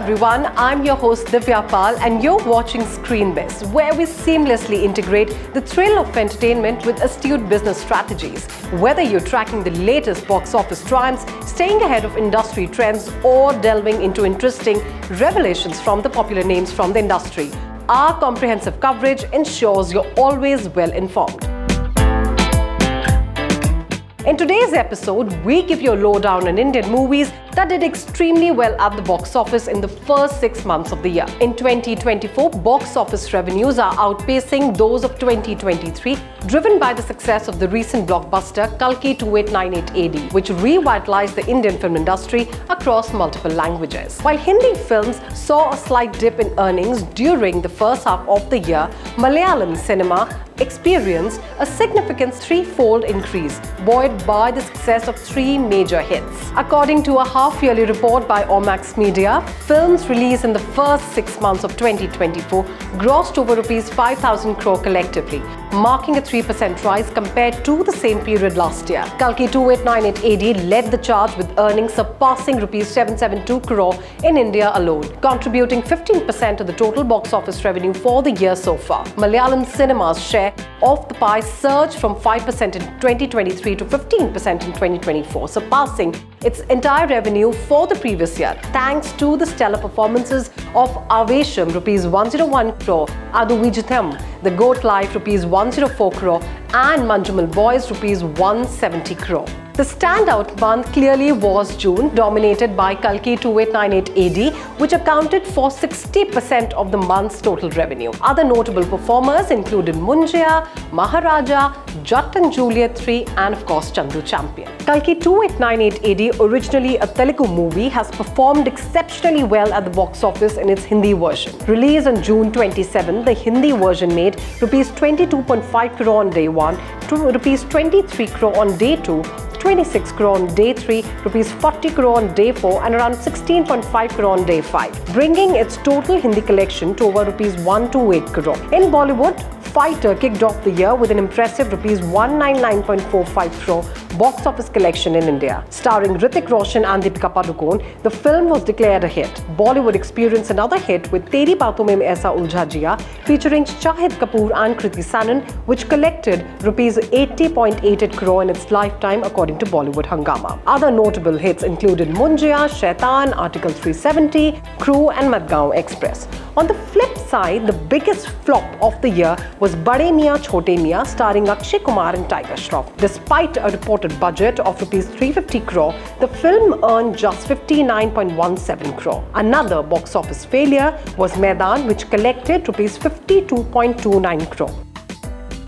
everyone, I'm your host Divya Pal and you're watching Screen Biz, where we seamlessly integrate the thrill of entertainment with astute business strategies. Whether you're tracking the latest box office triumphs, staying ahead of industry trends or delving into interesting revelations from the popular names from the industry, our comprehensive coverage ensures you're always well informed. In today's episode, we give you a lowdown on Indian movies that did extremely well at the box office in the first 6 months of the year. In 2024, box office revenues are outpacing those of 2023, driven by the success of the recent blockbuster Kalki 2898 AD, which revitalized the Indian film industry across multiple languages. While Hindi films saw a slight dip in earnings during the first half of the year, Malayalam cinema experienced a significant threefold increase, buoyed by the success of three major hits. According to a half-yearly report by Ormax Media, films released in the first 6 months of 2024 grossed over Rs 5,000 crore collectively, marking a 3% rise compared to the same period last year. Kalki 2898 AD led the charge with earnings surpassing Rs 772 crore in India alone, contributing 15% of the total box office revenue for the year so far. Malayalam cinema's share of the pie surged from 5% in 2023 to 15% in 2024, surpassing its entire revenue for the previous year, thanks to the stellar performances of Avesham Rs 101 crore, Aadu Vijitam, The Goat Life Rs 104 crore and Manjumal Boys Rs 170 crore. The standout month clearly was June, dominated by Kalki 2898 AD, which accounted for 60% of the month's total revenue. Other notable performers included Munjya, Maharaja, Jatt and Juliet 3 and of course Chandu Champion. Kalki 2898 AD, originally a Telugu movie, has performed exceptionally well at the box office in its Hindi version. Released on June 27, the Hindi version made Rs 22.5 crore on day 1, Rs 23 crore on day 2, 26 crore on day 3, Rs 40 crore on day 4 and around 16.5 crore on day 5, bringing its total Hindi collection to over Rs 128 crore. In Bollywood, Fighter kicked off the year with an impressive Rs 199.45 crore box office collection in India. Starring Hrithik Roshan and Deepika Padukone, the film was declared a hit. Bollywood experienced another hit with Teri Baaton Mein Aisa Uljhajiya, featuring Shahid Kapoor and Kriti Sanan, which collected Rs 80.88 crore in its lifetime, according to Bollywood Hungama. Other notable hits included Munjya, Shaitan, Article 370, Crew and Madgaon Express. On the flip side, the biggest flop of the year was Bade Miyan Chote Miyan, starring Akshay Kumar and Tiger Shroff. Despite a reported budget of Rs 350 crore, the film earned just 59.17 crore. Another box office failure was Maidan, which collected Rs 52.29 crore.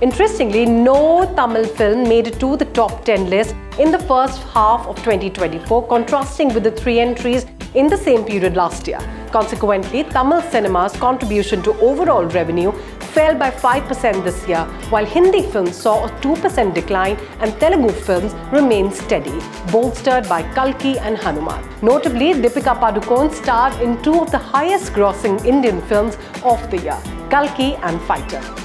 Interestingly, no Tamil film made it to the top 10 list in the first half of 2024, contrasting with the three entries in the same period last year. Consequently, Tamil cinema's contribution to overall revenue fell by 5% this year, while Hindi films saw a 2% decline and Telugu films remained steady, bolstered by Kalki and Hanuman. Notably, Deepika Padukone starred in two of the highest-grossing Indian films of the year, Kalki and Fighter.